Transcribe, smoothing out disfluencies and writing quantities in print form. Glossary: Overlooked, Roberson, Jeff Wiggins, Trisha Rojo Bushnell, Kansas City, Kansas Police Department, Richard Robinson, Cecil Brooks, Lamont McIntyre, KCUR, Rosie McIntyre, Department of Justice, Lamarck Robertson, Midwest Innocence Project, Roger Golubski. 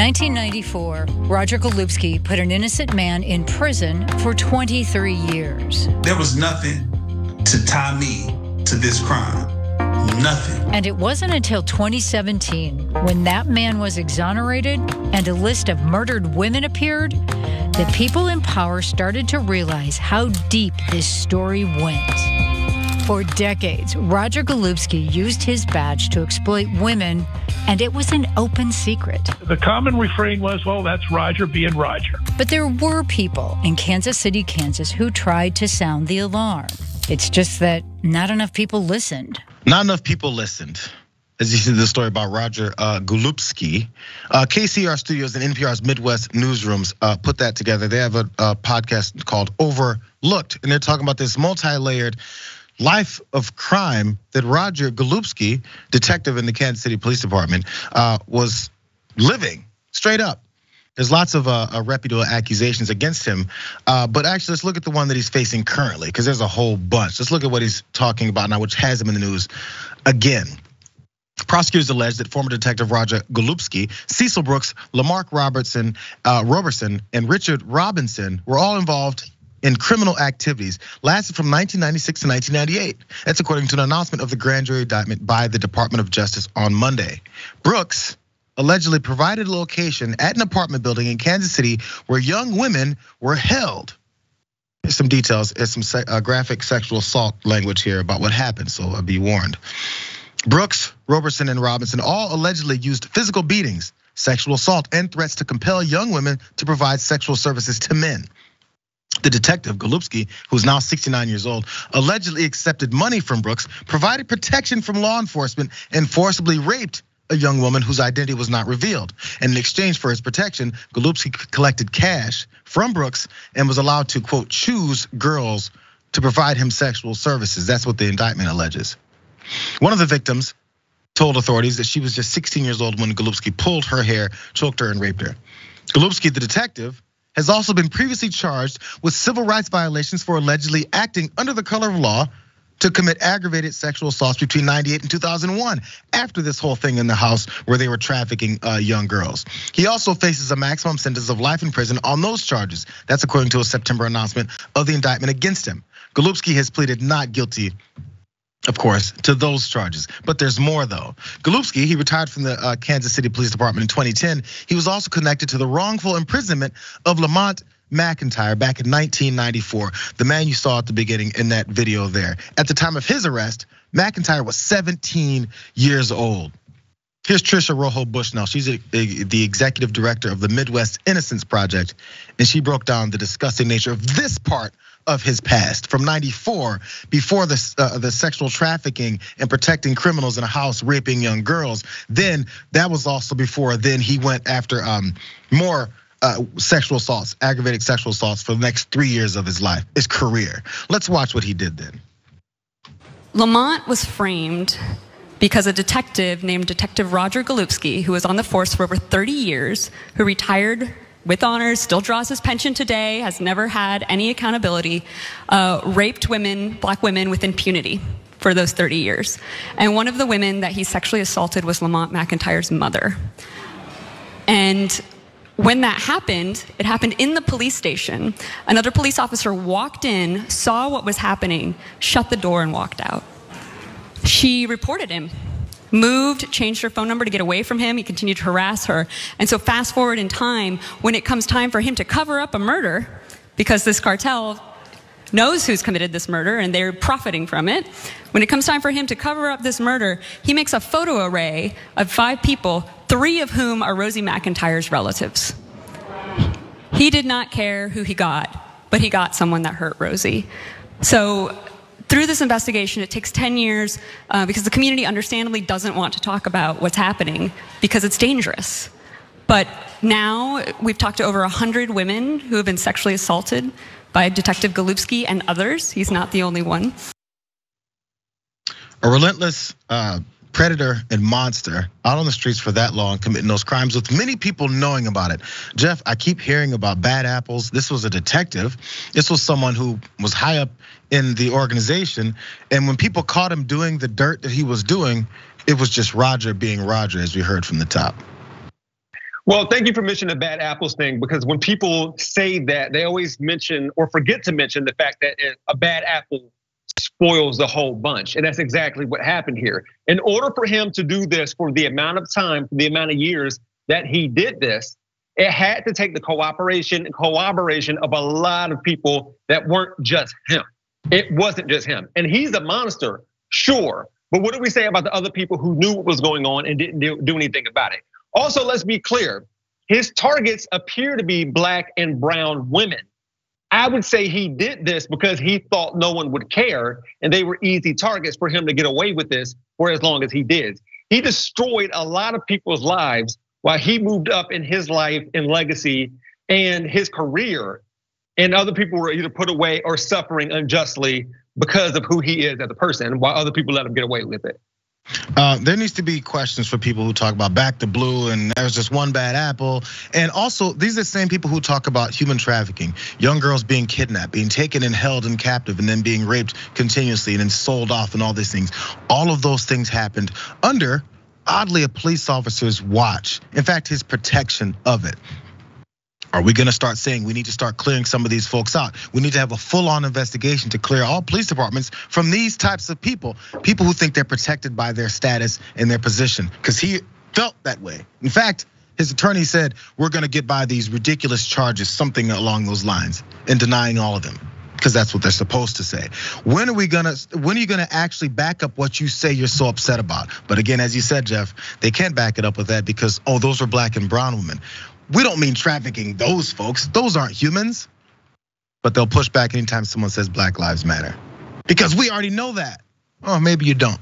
1994, Roger Golubski put an innocent man in prison for 23 years. There was nothing to tie me to this crime, nothing. And it wasn't until 2017, when that man was exonerated and a list of murdered women appeared, that people in power started to realize how deep this story went. For decades, Roger Golubski used his badge to exploit women, and it was an open secret. The common refrain was, well, that's Roger being Roger. But there were people in Kansas City, Kansas, who tried to sound the alarm. It's just that not enough people listened. Not enough people listened. As you see the story about Roger Golubski, KCUR Studios and NPR's Midwest Newsrooms put that together. They have a podcast called Overlooked, and they're talking about this multi-layered life of crime that Roger Golubski, detective in the Kansas City Police Department, was living straight up. There's lots of reputable accusations against him, but actually let's look at the one that he's facing currently, because there's a whole bunch. Let's look at what he's talking about now, which has him in the news again. Prosecutors allege that former detective Roger Golubski, Cecil Brooks, Lamarck Robertson, and Richard Robinson were all involved in criminal activities lasted from 1996 to 1998. That's according to an announcement of the grand jury indictment by the Department of Justice on Monday. Brooks allegedly provided a location at an apartment building in Kansas City where young women were held. There's some details, there's some graphic sexual assault language here about what happened, so be warned. Brooks, Roberson, and Robinson all allegedly used physical beatings, sexual assault, and threats to compel young women to provide sexual services to men. The detective, Golubski, who's now 69 years old, allegedly accepted money from Brooks, provided protection from law enforcement, and forcibly raped a young woman whose identity was not revealed. And in exchange for his protection, Golubski collected cash from Brooks and was allowed to, quote, choose girls to provide him sexual services. That's what the indictment alleges. One of the victims told authorities that she was just 16 years old when Golubski pulled her hair, choked her, and raped her. Golubski, the detective, has also been previously charged with civil rights violations for allegedly acting under the color of law to commit aggravated sexual assaults between 98 and 2001, after this whole thing in the house where they were trafficking young girls. He also faces a maximum sentence of life in prison on those charges. That's according to a September announcement of the indictment against him. Golubski has pleaded not guilty, of course, to those charges, but there's more though. Golubski, he retired from the Kansas City Police Department in 2010. He was also connected to the wrongful imprisonment of Lamont McIntyre back in 1994, the man you saw at the beginning in that video there. At the time of his arrest, McIntyre was 17 years old. Here's Trisha Rojo Bushnell. She's the executive director of the Midwest Innocence Project, and she broke down the disgusting nature of this part of his past from 94, before the sexual trafficking and protecting criminals in a house, raping young girls. Then that was also before. Then he went after more sexual assaults, aggravated sexual assaults for the next 3 years of his life, his career. Let's watch what he did then. Lamont was framed because a detective named Detective Roger Golubski, who was on the force for over 30 years, who retired with honors, still draws his pension today, has never had any accountability, raped women, black women, with impunity for those 30 years. And one of the women that he sexually assaulted was Lamont McIntyre's mother. And when that happened, it happened in the police station. Another police officer walked in, saw what was happening, shut the door, and walked out. She reported him, moved, changed her phone number to get away from him. He continued to harass her. And so fast forward in time, when it comes time for him to cover up a murder, because this cartel knows who's committed this murder and they're profiting from it. When it comes time for him to cover up this murder, he makes a photo array of 5 people, 3 of whom are Rosie McIntyre's relatives. He did not care who he got, but he got someone that hurt Rosie. So through this investigation, it takes 10 years because the community understandably doesn't want to talk about what's happening because it's dangerous. But now we've talked to over 100 women who have been sexually assaulted by Detective Golubski and others. He's not the only one. A relentless predator and monster out on the streets for that long, committing those crimes with many people knowing about it. Jeff, I keep hearing about bad apples. This was a detective. This was someone who was high up in the organization. And when people caught him doing the dirt that he was doing, it was just Roger being Roger, as we heard from the top. Well, thank you for mentioning the bad apples thing, because when people say that, they always mention or forget to mention the fact that a bad apple spoils the whole bunch. And that's exactly what happened here. In order for him to do this for the amount of time, for the amount of years that he did this, it had to take the cooperation and collaboration of a lot of people that weren't just him. It wasn't just him. And he's a monster, sure. But what do we say about the other people who knew what was going on and didn't do anything about it? Also, let's be clear, his targets appear to be black and brown women. I would say he did this because he thought no one would care and they were easy targets for him to get away with this for as long as he did. He destroyed a lot of people's lives while he moved up in his life and legacy and his career, and other people were either put away or suffering unjustly because of who he is as a person, while other people let him get away with it. There needs to be questions for people who talk about back to blue and there's just one bad apple. And also, these are the same people who talk about human trafficking, young girls being kidnapped, being taken and held and captive, and then being raped continuously and then sold off and all these things. All of those things happened under, oddly, a police officer's watch. In fact, his protection of it. Are we gonna start saying we need to start clearing some of these folks out? We need to have a full-on investigation to clear all police departments from these types of people, people who think they're protected by their status and their position, because he felt that way. In fact, his attorney said, we're gonna get by these ridiculous charges, something along those lines, and denying all of them, because that's what they're supposed to say. When are you gonna actually back up what you say you're so upset about? But again, as you said, Jeff, they can't back it up with that because, oh, those were black and brown women. We don't mean trafficking those folks, those aren't humans. But they'll push back anytime someone says Black Lives Matter, because we already know that. Oh, maybe you don't.